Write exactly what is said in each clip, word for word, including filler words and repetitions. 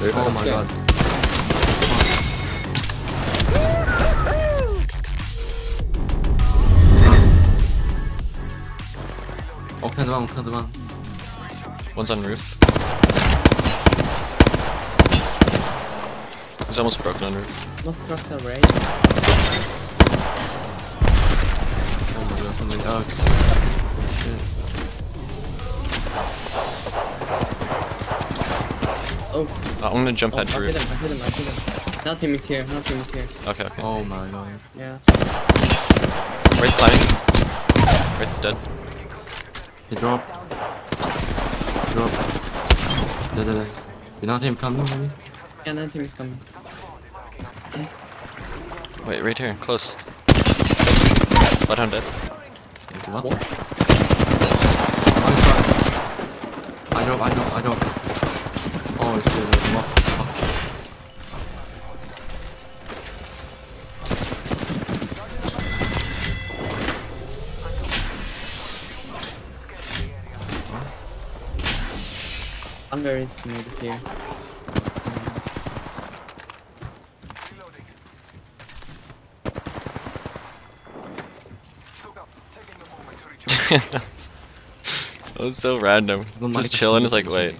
They're, oh my god. Oh, come on, come on. One's on roof. He's almost broken on roof. Almost broken already. Oh my god, something else. Shit. Oh. I'm gonna jump oh, head for you. I hit him, I hit him, I hit him. Not him is here, not him is here. Okay, okay. Oh my god. Yeah. Wraith climbing. Wraith's dead. He dropped. He dropped. Dead, dead, dead. You're not him coming, maybe? Yeah, not him is coming. Wait, right here, close. Bloodhound dead. What? What? I drop, I drop, I drop. Oh, it's good. I'm very smooth here. That was so random. Just chilling, it's like, wait.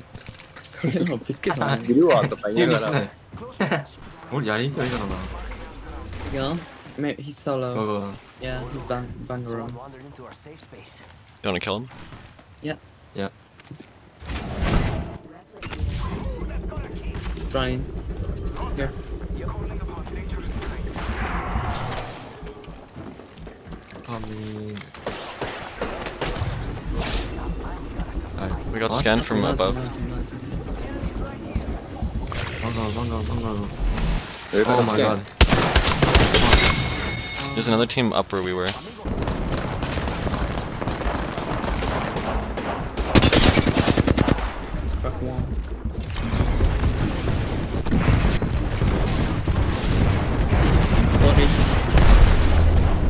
Hello, because I'm going to What are you doing? Go. Maybe he's solo. Go, go. Yeah, he's bang banger. You want to kill him? Yeah. Yeah. Brian. Here. Coming. Right. We got what? Scanned from above. Long go, long go, long go. Oh my god. god. There's another team up where we were.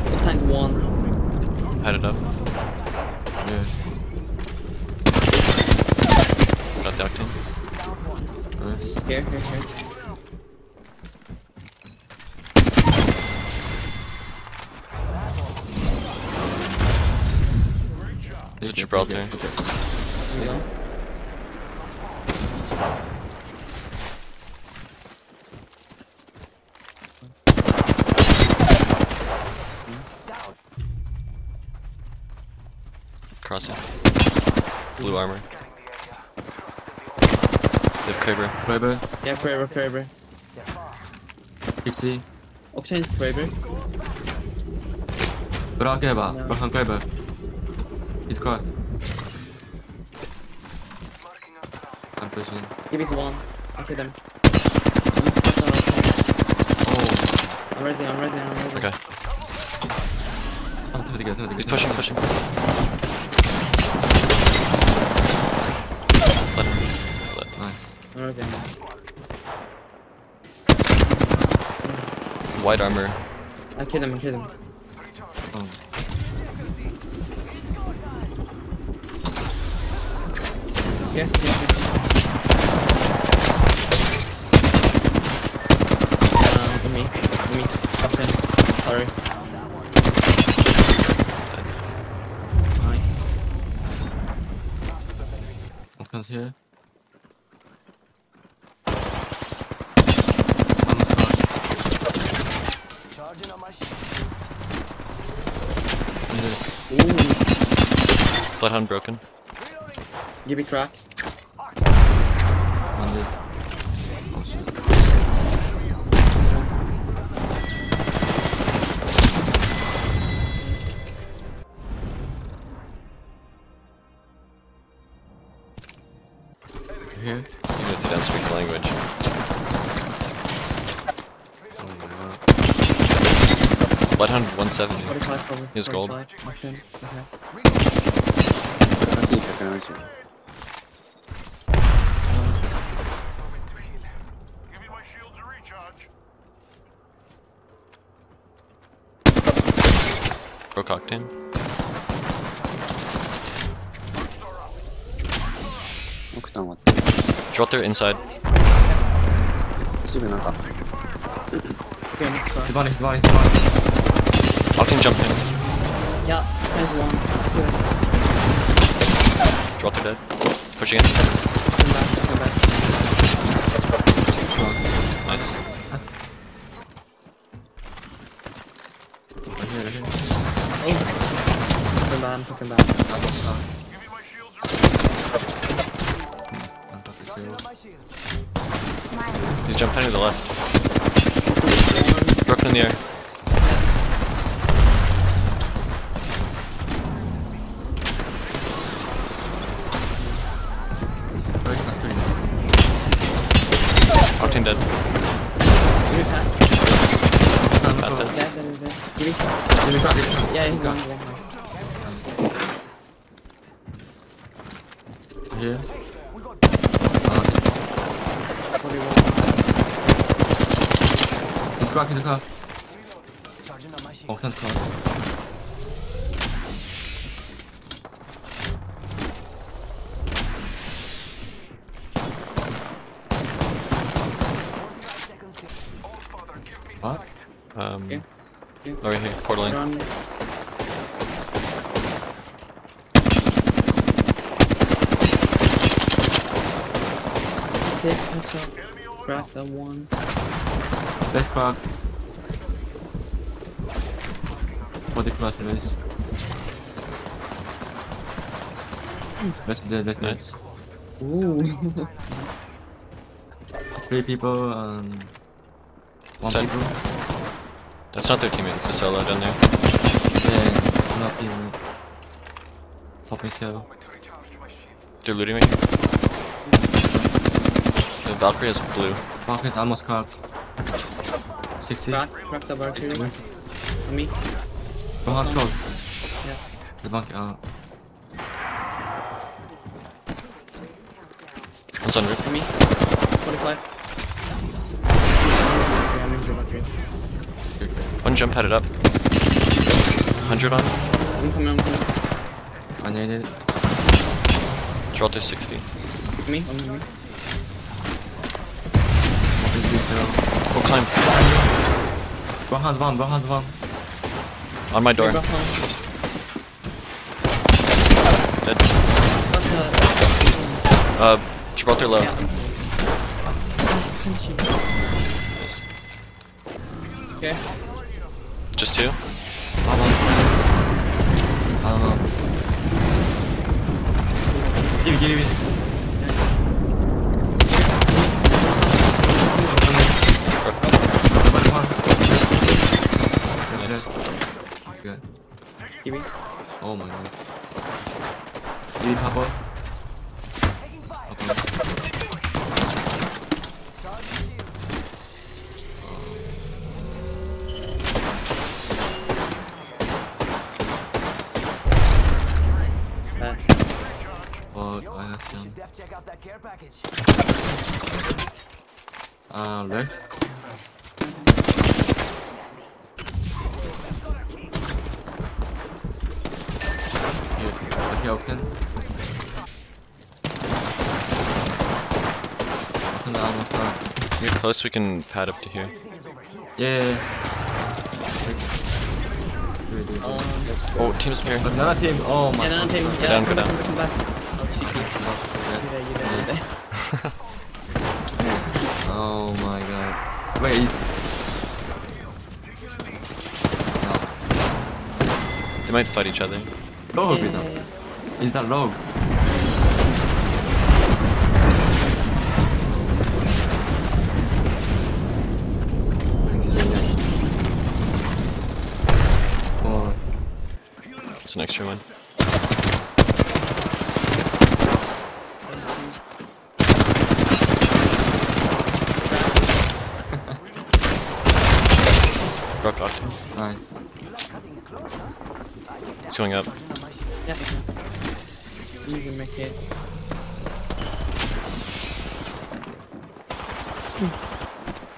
Sometimes one. Headed up. Yeah. Got the octane. Here, here, here. There's a Gibraltar. There we go. Crossing. Blue armor. They have Kraber. Kraber. Yeah, Kraber, Kraber. Pixie. Octane is Kraber. Bra Kraber, no. Bra Kraber. He's caught. I'm pushing. Give it one. I hit him. Oh. I'm ready, I'm ready, I'm ready. Okay. Oh, do it again, do it again. He's pushing, pushing. Let him. White armor. I killed him, I killed him. Oh. Yeah, yeah, yeah. Uh, give me, give me. Okay. Sorry. Nice. What comes here? Bloodhound broken. Give me crack. Oh shit. Here? You have to not speak language. Oh my god. Bloodhound one seventy. He has gold. Pro Cocktail. Gibraltar inside. Zimy na tapę. Divine, divine, divine. I can jump in. Yeah, there's one. Good. Gibraltar dead. Pushing in. Come back, come back. Oh, nice. Right here, right here. Oh. Fucking down, fucking down. That's down. Give me my shields right. I'm fucking shield. He's jumping to the left. Broken in the air. Octane dead. Bad dead. Yeah, that is dead. Give me five. Yeah, he's gone. Here. He's cracking the car. Octane's car. What? Um... Okay. Okay. Oh, right here, quarter lane. That's it, that's grab that one. Let's grab. What the cluster is. Mm. That's dead, that's nice. Ooh. Three people and... One ten. People. That's not their teammate, it's a solo down there. Yeah, not even. Popping solo. They're looting me. The Valkyrie is blue. Valkyrie's almost cracked. sixty. Crack, crack the Valkyrie. Me. Don't have scopes. Yeah. The bunker out. One's on roof. Me. forty-five. One jump headed up. one hundred on. I'm coming, I'm coming. I need it. Draw to sixty. Me, I'm coming. Go climb. Bloodhound one, Bloodhound one. On my door. Dead. Uh, Gibraltar low. Okay. Just two? I don't know. Give me, give me. Nice. Give me. Oh my god. Give me Papa. Check out that care package. Uh, left. Okay, open. Open the armor front. We're close, we can pad up to here. Yeah. yeah, yeah. Oh, oh, team's here. Another team. Oh my god. Go yeah, down, go down. Come back. Oh my god. Wait. No. They might fight each other. Rogue is that? Is that rogue? Four. It's an extra one. Nice. It's going up. Yeah, you can make it.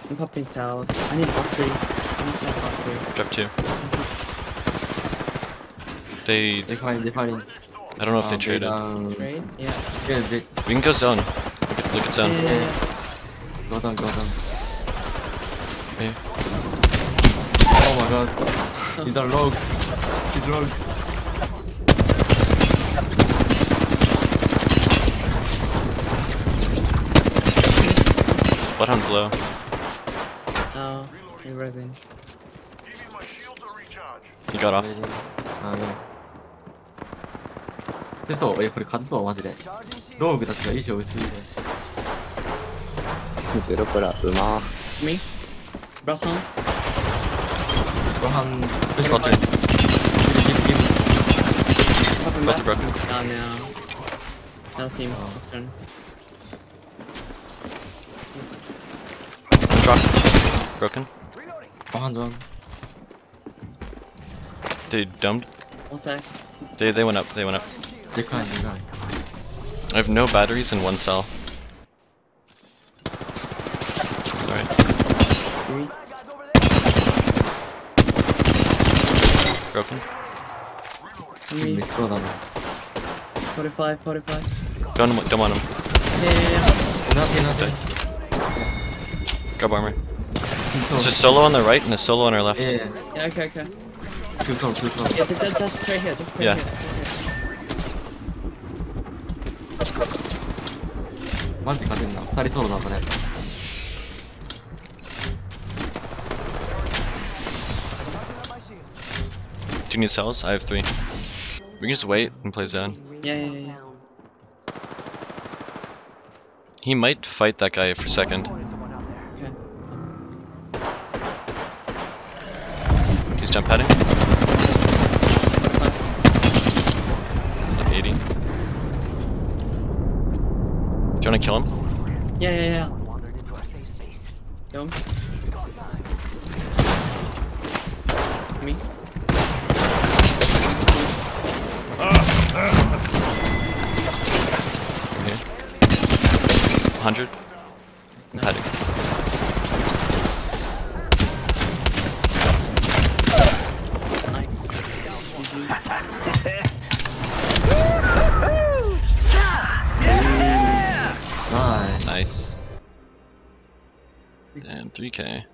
I'm popping cells. I need a battery. I need a battery. Drop two. They. They're fighting. They're fighting. I don't know if um, they traded. Um, Trade? Yeah. We can go zone. Look at, look at zone. Yeah. Go down, go down. here. Oh my god. He's a rogue. He's a rogue. Bloodhound's low. Oh, he's rising. He got off. Ah, yeah. でそう、え、これ勝つぞマジで。ローグたちがいい勝負するね。ゼロからうま。Me? Bloodhound? Bloodhound. Push button. Give it, give it. Button broken. Ah no. No team. Turn. Drop. Broken. Bloodhound one. Dude, dumped. What's that? Dude, they went up. They went up. They're crying, they're crying. I have no batteries in one cell. Alright. Broken. forty-five, forty-five. Don't, don't want him. Yeah, yeah, yeah. Nothing, nothing. Grab armor. There's a solo on the right and a solo on our left. Yeah, yeah, yeah. Okay, okay. Too close, too close. Yeah, that, that's right here, that's right yeah. here.マジで勝てんな。二人そうだなこれ。Do you need cells? I have three. We can just wait and play zone. Yeah, yeah, yeah. He might fight that guy for second. Okay. He's jump padding. Like eighty. Do you want to kill him? Yeah, yeah, yeah. Kill him. Me. Here. one hundred. I'm nice. Padding. Nice. Nice. Damn, three K.